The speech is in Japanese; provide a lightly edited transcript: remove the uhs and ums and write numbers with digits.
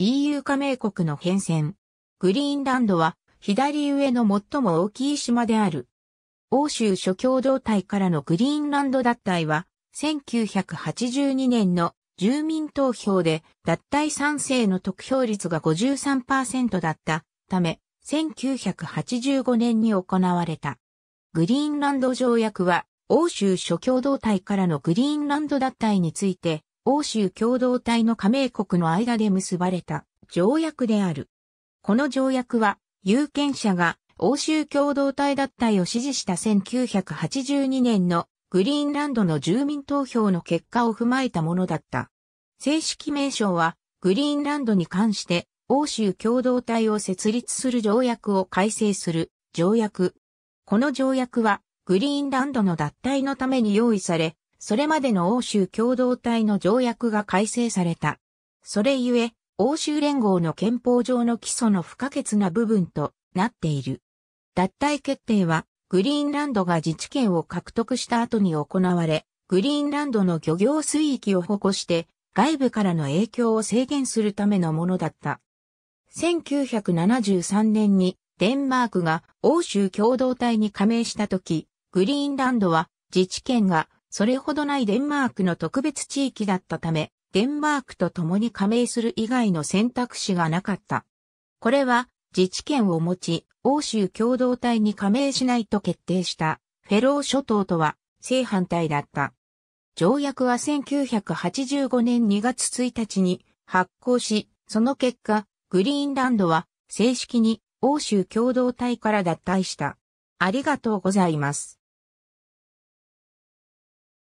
EU 加盟国の変遷。グリーンランドは左上の最も大きい島である。欧州諸共同体からのグリーンランド脱退は1982年の住民投票で脱退賛成の得票率が 53% だったため1985年に行われた。グリーンランド条約は欧州諸共同体からのグリーンランド脱退について欧州共同体の加盟国の間で結ばれた条約である。この条約は有権者が欧州共同体脱退を支持した1982年のグリーンランドの住民投票の結果を踏まえたものだった。正式名称はグリーンランドに関して欧州共同体を設立する条約を改正する条約。この条約はグリーンランドの脱退のために用意され、それまでの欧州共同体の条約が改正された。それゆえ、欧州連合の憲法上の基礎の不可欠な部分となっている。脱退決定は、グリーンランドが自治権を獲得した後に行われ、グリーンランドの漁業水域を保護して、外部からの影響を制限するためのものだった。1973年に、デンマークが欧州共同体に加盟した時、グリーンランドは自治権がそれほどないデンマークの特別地域だったため、デンマークと共に加盟する以外の選択肢がなかった。これは、自治権を持ち、欧州共同体に加盟しないと決定したフェロー諸島とは正反対だった。条約は1985年2月1日に発効し、その結果、グリーンランドは正式に欧州共同体から脱退した。ありがとうございます。